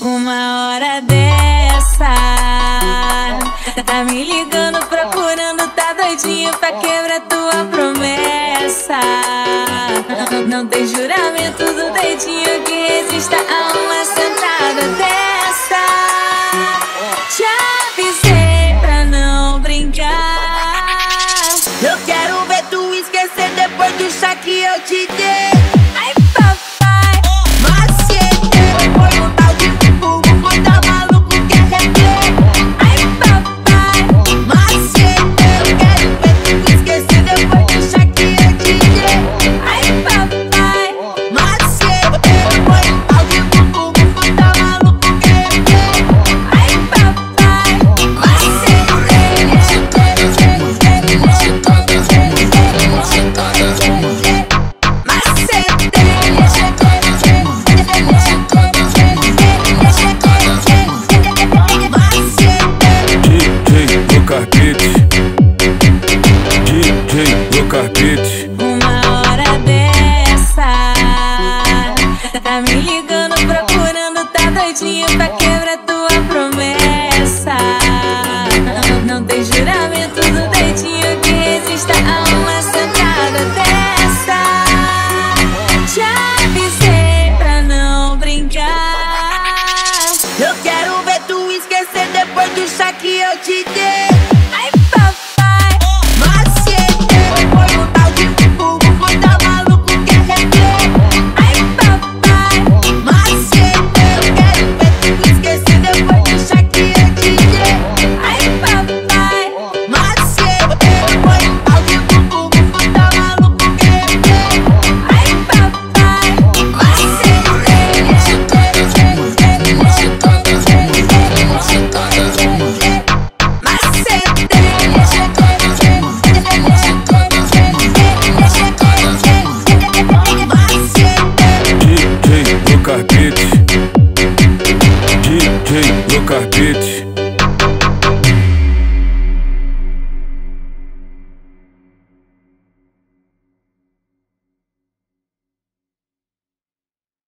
Uma hora dessa, tá me ligando, procurando, tá doidinho pra quebrar tua promessa. Não tem juramento do dedinho que resista a uma sentada dessa. Te avisei pra não brincar. Eu quero ver tu esquecer depois do chá que eu te dei. Eu quero ver tu esquecer depois do chá que eu te dei.